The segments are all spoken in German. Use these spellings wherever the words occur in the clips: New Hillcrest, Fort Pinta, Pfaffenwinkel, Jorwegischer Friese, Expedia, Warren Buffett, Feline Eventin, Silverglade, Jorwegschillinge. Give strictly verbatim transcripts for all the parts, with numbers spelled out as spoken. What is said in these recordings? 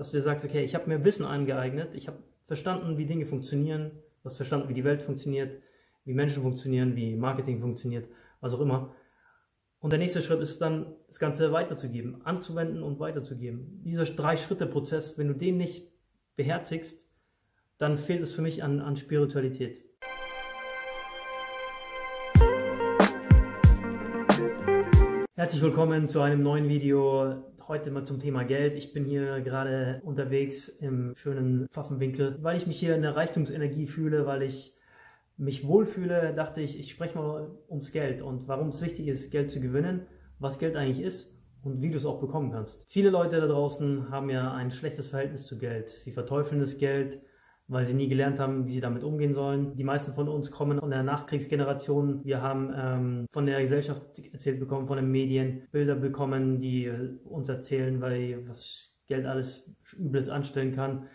dass du dir sagst, okay, ich habe mir Wissen angeeignet, ich habe verstanden, wie Dinge funktionieren, du hast verstanden, wie die Welt funktioniert, wie Menschen funktionieren, wie Marketing funktioniert, was auch immer. Und der nächste Schritt ist dann, das Ganze weiterzugeben, anzuwenden und weiterzugeben. Dieser Drei-Schritte-Prozess, wenn du den nicht beherzigst, dann fehlt es für mich an, an Spiritualität. Herzlich willkommen zu einem neuen Video. Heute mal zum Thema Geld. Ich bin hier gerade unterwegs im schönen Pfaffenwinkel. Weil ich mich hier in der Reichtumsenergie fühle, weil ich mich wohlfühle, dachte ich, ich spreche mal ums Geld und warum es wichtig ist, Geld zu gewinnen, was Geld eigentlich ist und wie du es auch bekommen kannst. Viele Leute da draußen haben ja ein schlechtes Verhältnis zu Geld. Sie verteufeln das Geld, weil sie nie gelernt haben, wie sie damit umgehen sollen. Die meisten von uns kommen von der Nachkriegsgeneration. Wir haben ähm, von der Gesellschaft erzählt bekommen, von den Medien, Bilder bekommen, die äh, uns erzählen, weil was Geld alles Übles anstellen kann,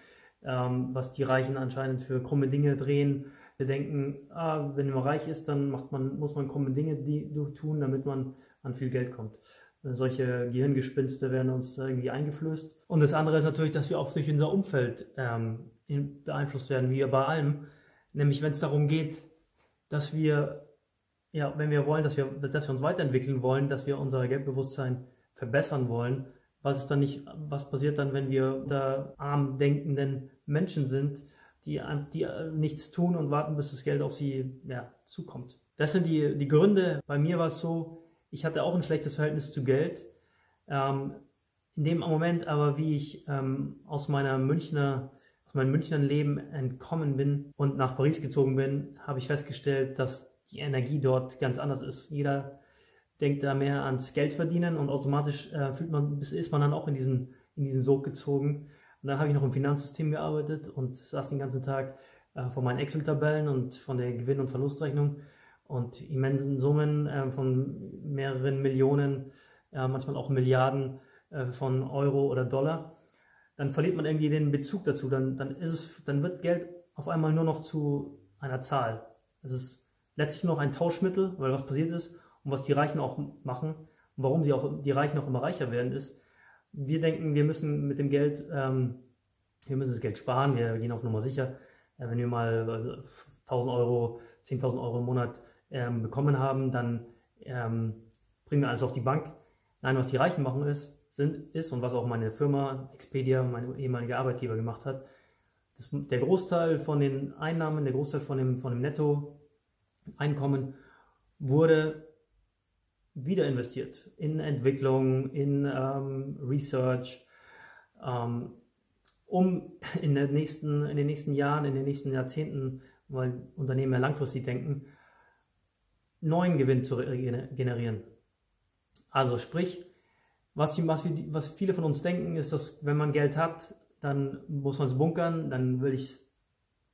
ähm, was die Reichen anscheinend für krumme Dinge drehen. Wir denken, ah, wenn man reich ist, dann macht man, muss man krumme Dinge die, die tun, damit man an viel Geld kommt. Solche Gehirngespinste werden uns irgendwie eingeflößt. Und das andere ist natürlich, dass wir auch durch unser Umfeld ähm, beeinflusst werden, wie bei allem. Nämlich, wenn es darum geht, dass wir, ja, wenn wir wollen, dass wir, dass wir uns weiterentwickeln wollen, dass wir unser Geldbewusstsein verbessern wollen. Was ist dann nicht, was passiert dann, wenn wir unter arm denkenden Menschen sind, die, die nichts tun und warten, bis das Geld auf sie, ja, zukommt? Das sind die, die Gründe. Bei mir war es so, ich hatte auch ein schlechtes Verhältnis zu Geld. Ähm, in dem Moment aber, wie ich ähm, aus, meiner Münchner, aus meinem Münchner Leben entkommen bin und nach Paris gezogen bin, habe ich festgestellt, dass die Energie dort ganz anders ist. Jeder denkt da mehr ans Geld verdienen und automatisch äh, fühlt man, ist man dann auch in diesen, in diesen Sog gezogen. Und dann habe ich noch im Finanzsystem gearbeitet und saß den ganzen Tag äh, vor meinen Excel-Tabellen und von der Gewinn- und Verlustrechnung. Und immensen Summen äh, von mehreren Millionen, äh, manchmal auch Milliarden äh, von Euro oder Dollar, dann verliert man irgendwie den Bezug dazu. Dann, dann, ist es, dann wird Geld auf einmal nur noch zu einer Zahl. Es ist letztlich nur noch ein Tauschmittel, weil was passiert ist und was die Reichen auch machen und warum sie auch, die Reichen auch immer reicher werden, ist, wir denken, wir müssen mit dem Geld, ähm, wir müssen das Geld sparen, wir gehen auf Nummer sicher. Äh, wenn wir mal äh, tausend Euro, zehntausend Euro im Monat bekommen haben, dann ähm, bringen wir alles auf die Bank. Nein, was die Reichen machen ist, sind, ist und was auch meine Firma Expedia, mein ehemaliger Arbeitgeber, gemacht hat, das, der Großteil von den Einnahmen, der Großteil von dem, von dem Nettoeinkommen wurde wieder investiert in Entwicklung, in ähm, Research, ähm, um in, der nächsten, in den nächsten Jahren, in den nächsten Jahrzehnten, weil Unternehmen ja langfristig denken, neuen Gewinn zu generieren. Also sprich, was, was, was viele von uns denken, ist, dass wenn man Geld hat, dann muss man es bunkern, dann will ich es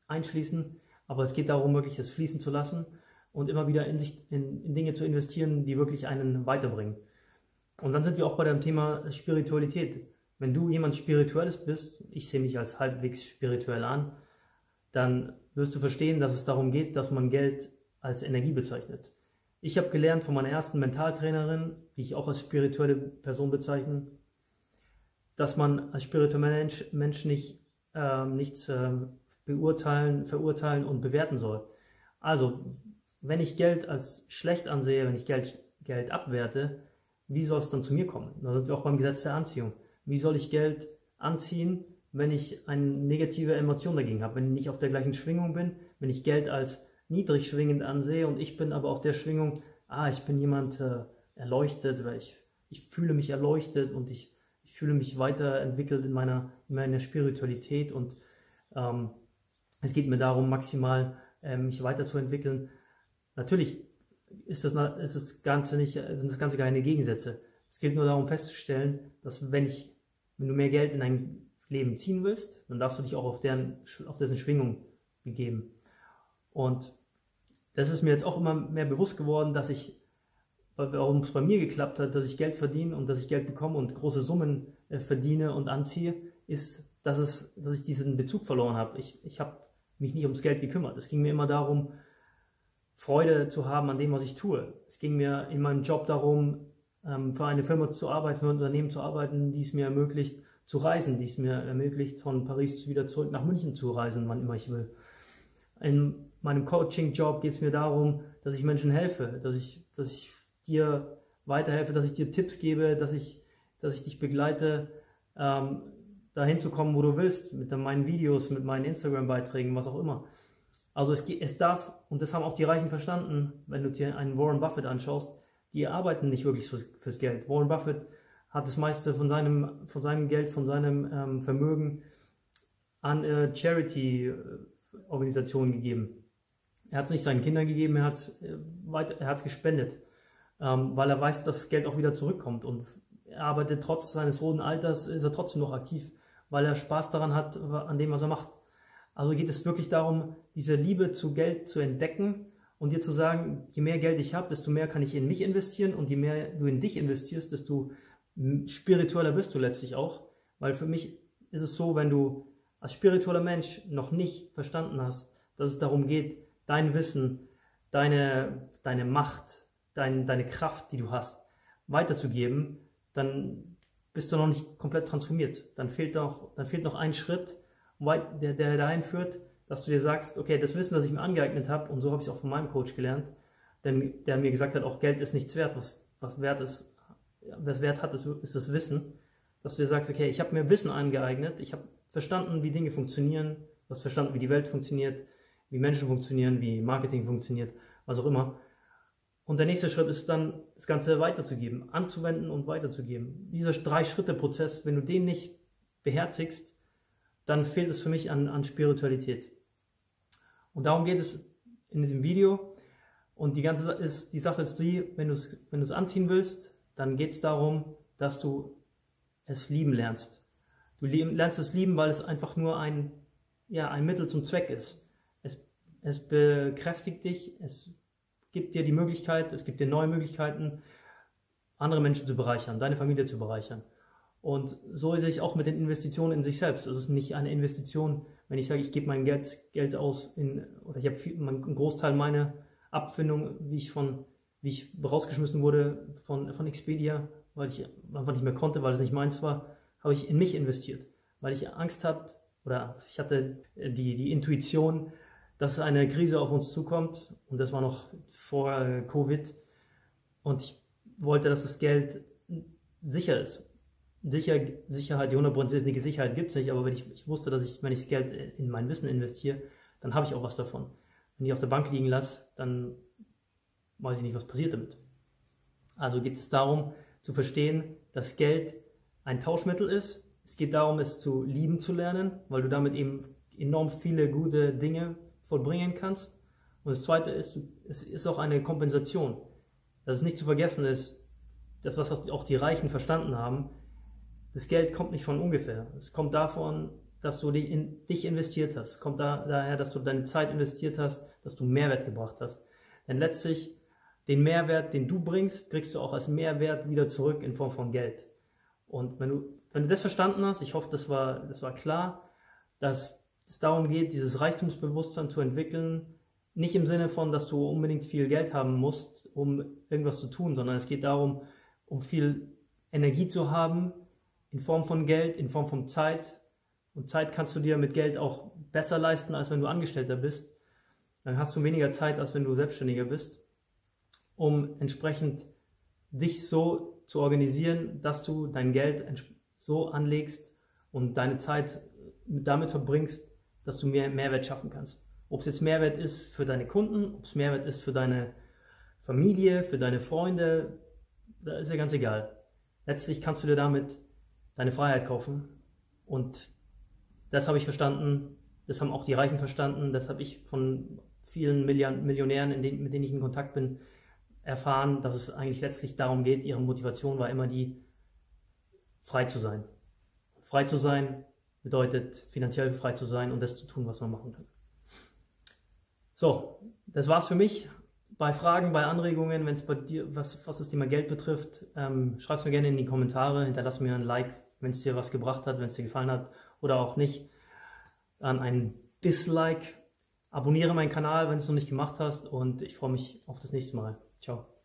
einschließen, aber es geht darum, wirklich das fließen zu lassen und immer wieder in, sich, in, in Dinge zu investieren, die wirklich einen weiterbringen. Und dann sind wir auch bei dem Thema Spiritualität. Wenn du jemand Spirituelles bist, ich sehe mich als halbwegs spirituell an, dann wirst du verstehen, dass es darum geht, dass man Geld als Energie bezeichnet. Ich habe gelernt von meiner ersten Mentaltrainerin, die ich auch als spirituelle Person bezeichne, dass man als spiritueller Mensch, Mensch nicht, äh, nichts äh, beurteilen, verurteilen und bewerten soll. Also, wenn ich Geld als schlecht ansehe, wenn ich Geld, Geld abwerte, wie soll es dann zu mir kommen? Da sind wir auch beim Gesetz der Anziehung. Wie soll ich Geld anziehen, wenn ich eine negative Emotion dagegen habe, wenn ich nicht auf der gleichen Schwingung bin, wenn ich Geld als niedrig schwingend ansehe und ich bin aber auf der Schwingung, ah, ich bin jemand äh, erleuchtet, weil ich, ich fühle mich erleuchtet und ich, ich fühle mich weiterentwickelt in meiner, in meiner Spiritualität und ähm, es geht mir darum, maximal äh, mich weiterzuentwickeln. Natürlich ist das, ist das Ganze nicht, sind das Ganze keine Gegensätze. Es geht nur darum festzustellen, dass wenn, ich, wenn du mehr Geld in dein Leben ziehen willst, dann darfst du dich auch auf, deren, auf dessen Schwingung begeben. Und das ist mir jetzt auch immer mehr bewusst geworden, dass ich, warum es bei mir geklappt hat, dass ich Geld verdiene und dass ich Geld bekomme und große Summen äh, verdiene und anziehe, ist, dass, es, dass ich diesen Bezug verloren habe. Ich, ich habe mich nicht ums Geld gekümmert. Es ging mir immer darum, Freude zu haben an dem, was ich tue. Es ging mir in meinem Job darum, ähm, für eine Firma zu arbeiten, für ein Unternehmen zu arbeiten, die es mir ermöglicht, zu reisen, die es mir ermöglicht, von Paris wieder zurück nach München zu reisen, wann immer ich will. In meinem Coaching-Job geht es mir darum, dass ich Menschen helfe, dass ich, dass ich dir weiterhelfe, dass ich dir Tipps gebe, dass ich, dass ich dich begleite, ähm, dahin zu kommen, wo du willst, mit meinen Videos, mit meinen Instagram-Beiträgen, was auch immer. Also es, es darf, und das haben auch die Reichen verstanden, wenn du dir einen Warren Buffett anschaust, die arbeiten nicht wirklich fürs, fürs Geld. Warren Buffett hat das meiste von seinem, von seinem Geld, von seinem ähm, Vermögen an äh, Charity-Organisationen gegeben. Er hat es nicht seinen Kindern gegeben, er hat äh, weiter, er hat es gespendet, ähm, weil er weiß, dass das Geld auch wieder zurückkommt. Und er arbeitet trotz seines hohen Alters, ist er trotzdem noch aktiv, weil er Spaß daran hat, an dem, was er macht. Also geht es wirklich darum, diese Liebe zu Geld zu entdecken und dir zu sagen, je mehr Geld ich habe, desto mehr kann ich in mich investieren, und je mehr du in dich investierst, desto spiritueller wirst du letztlich auch. Weil für mich ist es so, wenn du als spiritueller Mensch noch nicht verstanden hast, dass es darum geht, dein Wissen, deine, deine Macht, dein, deine Kraft, die du hast, weiterzugeben, dann bist du noch nicht komplett transformiert. Dann fehlt noch, dann fehlt noch ein Schritt, der, der dahin führt, dass du dir sagst, okay, das Wissen, das ich mir angeeignet habe, und so habe ich es auch von meinem Coach gelernt, der, der mir gesagt hat, auch Geld ist nichts wert, was, was wert ist, was Wert hat, ist, ist das Wissen, dass du dir sagst, okay, ich habe mir Wissen angeeignet, ich habe verstanden, wie Dinge funktionieren, was verstanden, wie die Welt funktioniert, wie Menschen funktionieren, wie Marketing funktioniert, was auch immer. Und der nächste Schritt ist dann, das Ganze weiterzugeben, anzuwenden und weiterzugeben. Dieser Drei-Schritte-Prozess, wenn du den nicht beherzigst, dann fehlt es für mich an, an Spiritualität. Und darum geht es in diesem Video. Und die ganze ist, die Sache ist die, wenn du es wenn du es anziehen willst, dann geht es darum, dass du es lieben lernst. Du lernst es lieben, weil es einfach nur ein, ja, ein Mittel zum Zweck ist. Es, es bekräftigt dich, es gibt dir die Möglichkeit, es gibt dir neue Möglichkeiten, andere Menschen zu bereichern, deine Familie zu bereichern. Und so ist es auch mit den Investitionen in sich selbst. Es ist nicht eine Investition, wenn ich sage, ich gebe mein Geld, Geld aus, in, oder ich habe viel, mein, einen Großteil meiner Abfindung, wie ich, von, wie ich rausgeschmissen wurde von, von Expedia, weil ich einfach nicht mehr konnte, weil es nicht meins war, habe ich in mich investiert. Weil ich Angst hatte, oder ich hatte die, die Intuition, dass eine Krise auf uns zukommt. Und das war noch vor äh, Covid. Und ich wollte, dass das Geld sicher ist. Sicher, Sicherheit, die hundertprozentige Sicherheit gibt es nicht, aber wenn ich, ich wusste, dass ich, wenn ich das Geld in mein Wissen investiere, dann habe ich auch was davon. Wenn ich auf der Bank liegen lasse, dann weiß ich nicht, was passiert damit. Also geht es darum, zu verstehen, dass Geld ein Tauschmittel ist. Es geht darum, es zu lieben zu lernen, weil du damit eben enorm viele gute Dinge vollbringen kannst. Und das Zweite ist, es ist auch eine Kompensation. Dass es nicht zu vergessen ist, das, was auch die Reichen verstanden haben, das Geld kommt nicht von ungefähr. Es kommt davon, dass du dich, in, dich investiert hast. Es kommt da, daher, dass du deine Zeit investiert hast, dass du Mehrwert gebracht hast. Denn letztlich, den Mehrwert, den du bringst, kriegst du auch als Mehrwert wieder zurück in Form von Geld. Und wenn du, wenn du das verstanden hast, ich hoffe, das war, das war klar, dass es darum geht, dieses Reichtumsbewusstsein zu entwickeln. Nicht im Sinne von, dass du unbedingt viel Geld haben musst, um irgendwas zu tun, sondern es geht darum, um viel Energie zu haben, in Form von Geld, in Form von Zeit. Und Zeit kannst du dir mit Geld auch besser leisten, als wenn du Angestellter bist. Dann hast du weniger Zeit, als wenn du Selbstständiger bist, um entsprechend dich so zu organisieren, dass du dein Geld so anlegst und deine Zeit damit verbringst, dass du mehr Mehrwert schaffen kannst. Ob es jetzt Mehrwert ist für deine Kunden, ob es Mehrwert ist für deine Familie, für deine Freunde, da ist ja ganz egal. Letztlich kannst du dir damit deine Freiheit kaufen, und das habe ich verstanden, das haben auch die Reichen verstanden, das habe ich von vielen Millionären, in denen, mit denen ich in Kontakt bin, erfahren, dass es eigentlich letztlich darum geht, ihre Motivation war immer die, frei zu sein. Frei zu sein bedeutet, finanziell frei zu sein und das zu tun, was man machen kann. So, das war's für mich. Bei Fragen, bei Anregungen, wenn es bei dir, was, was das Thema Geld betrifft, ähm, schreib es mir gerne in die Kommentare, hinterlass mir ein Like, wenn es dir was gebracht hat, wenn es dir gefallen hat oder auch nicht. Dann ein Dislike, abonniere meinen Kanal, wenn du es noch nicht gemacht hast, und ich freue mich auf das nächste Mal. Ciao.